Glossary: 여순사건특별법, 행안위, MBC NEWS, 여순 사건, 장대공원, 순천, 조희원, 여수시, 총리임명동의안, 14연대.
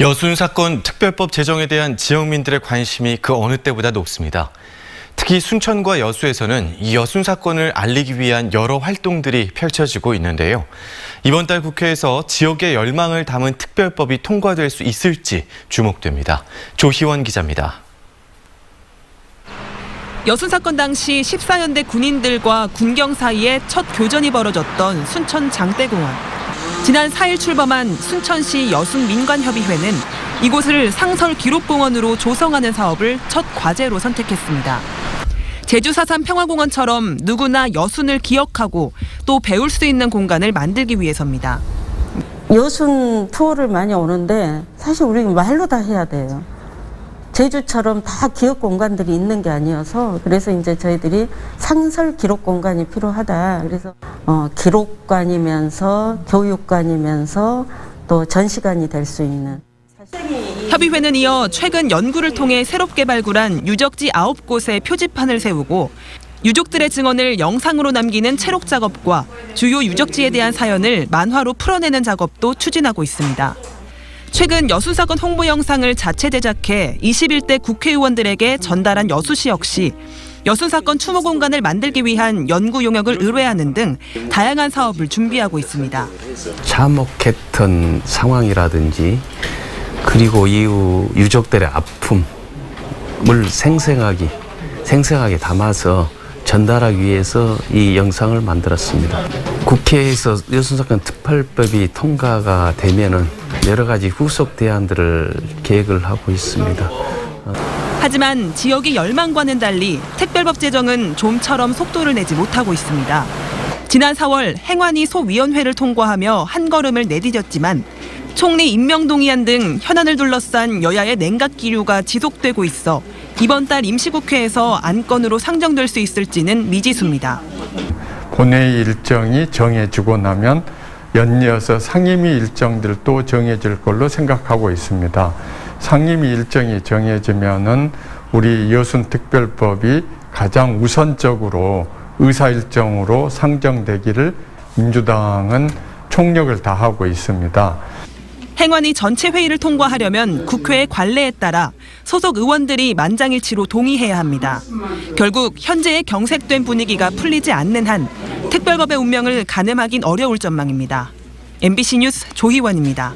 여순 사건 특별법 제정에 대한 지역민들의 관심이 그 어느 때보다 높습니다. 특히 순천과 여수에서는 이 여순 사건을 알리기 위한 여러 활동들이 펼쳐지고 있는데요. 이번 달 국회에서 지역의 열망을 담은 특별법이 통과될 수 있을지 주목됩니다. 조희원 기자입니다. 여순 사건 당시 14연대 군인들과 군경 사이에 첫 교전이 벌어졌던 순천 장대공원. 지난 4일 출범한 순천시 여순민관협의회는 이곳을 상설 기록공원으로 조성하는 사업을 첫 과제로 선택했습니다. 제주 4.3 평화공원처럼 누구나 여순을 기억하고 또 배울 수 있는 공간을 만들기 위해서입니다. 여순 투어를 많이 오는데 사실 우리는 말로 다 해야 돼요. 제주처럼 다 기억 공간들이 있는 게 아니어서 그래서 이제 저희들이 상설 기록 공간이 필요하다. 그래서 기록관이면서 교육관이면서 또 전시관이 될 수 있는. 협의회는 이어 최근 연구를 통해 새롭게 발굴한 유적지 9곳에 표지판을 세우고 유족들의 증언을 영상으로 남기는 채록 작업과 주요 유적지에 대한 사연을 만화로 풀어내는 작업도 추진하고 있습니다. 최근 여순 사건 홍보 영상을 자체 제작해 21대 국회의원들에게 전달한 여수시 역시 여순 사건 추모 공간을 만들기 위한 연구 용역을 의뢰하는 등 다양한 사업을 준비하고 있습니다. 참혹했던 상황이라든지 그리고 이후 유족들의 아픔을 생생하게 담아서 전달하기 위해서 이 영상을 만들었습니다. 국회에서 여순 사건 특별법이 통과가 되면은 여러 가지 후속 대안들을 계획을 하고 있습니다. 하지만 지역의 열망과는 달리 특별법 제정은 좀처럼 속도를 내지 못하고 있습니다. 지난 4월 행안위 소위원회를 통과하며 한 걸음을 내디뎠지만 총리 임명동의안 등 현안을 둘러싼 여야의 냉각 기류가 지속되고 있어 이번 달 임시국회에서 안건으로 상정될 수 있을지는 미지수입니다. 본회의 일정이 정해지고 나면 연이어서 상임위 일정들도 정해질 걸로 생각하고 있습니다. 상임위 일정이 정해지면은 우리 여순특별법이 가장 우선적으로 의사일정으로 상정되기를 민주당은 총력을 다하고 있습니다. 행안위 전체 회의를 통과하려면 국회의 관례에 따라 소속 의원들이 만장일치로 동의해야 합니다. 결국 현재의 경색된 분위기가 풀리지 않는 한 특별법의 운명을 가늠하긴 어려울 전망입니다. MBC 뉴스 조희원입니다.